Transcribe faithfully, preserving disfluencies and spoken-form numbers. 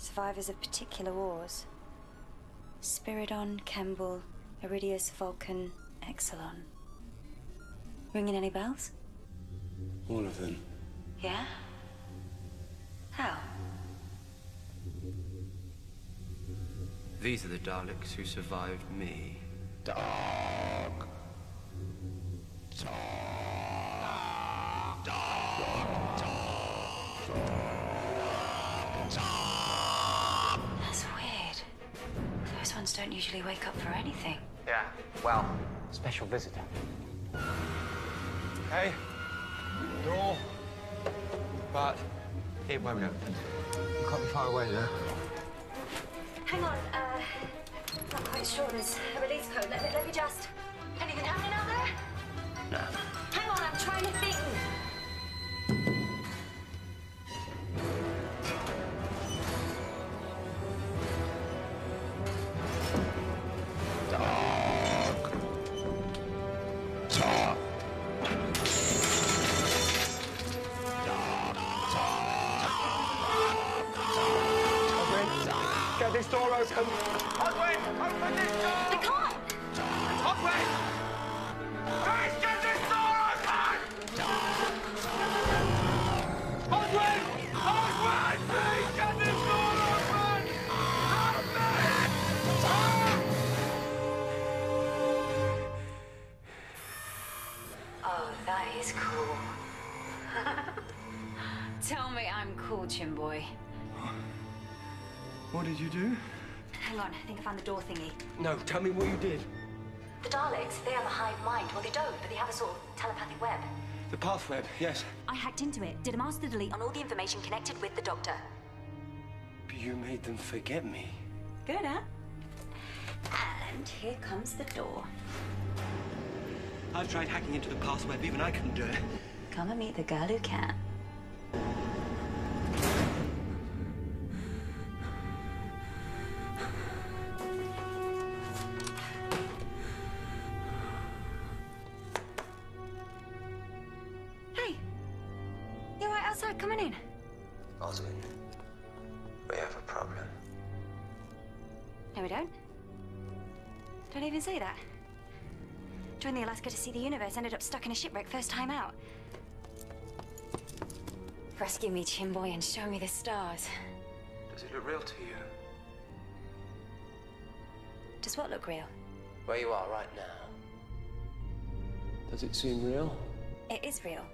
survivors of particular wars. Spiridon, Kembel, Iridius, Vulcan, Exelon. Ringing any bells? All of them. Yeah? How? These are the Daleks who survived me. Dog. Dog. Dog. Dog. Dog. That's weird. Those ones don't usually wake up for anything. Yeah, well, special visitor. Hey, door. But it won't open. You can't be far away now. Hang on, uh, not quite sure there's a release code. Let, let me just... Anything happening out there? No. Hang on, I'm trying to think. This door open. Oswin, open this door! I can't! Oswin! Please get this door open! Oswin! Oswin! Please get this door open! Open! Oh, that is cool. Tell me I'm cool, Chimboy. What did you do? Hang on, I think I found the door thingy. No, tell me what you did. The Daleks, they have a hive mind. Well, they don't, but they have a sort of telepathic web. The path web, yes. I hacked into it, did a master delete on all the information connected with the Doctor. But you made them forget me. Good, huh? And here comes the door. I've tried hacking into the path web, even I couldn't do it. Come and meet the girl who can. Coming in. Oswin, we have a problem. No, we don't. Don't even say that. Joined the Alaska to see the universe, ended up stuck in a shipwreck first time out. Rescue me, Chimboy, and show me the stars. Does it look real to you? Does what look real? Where you are right now. Does it seem real? It is real.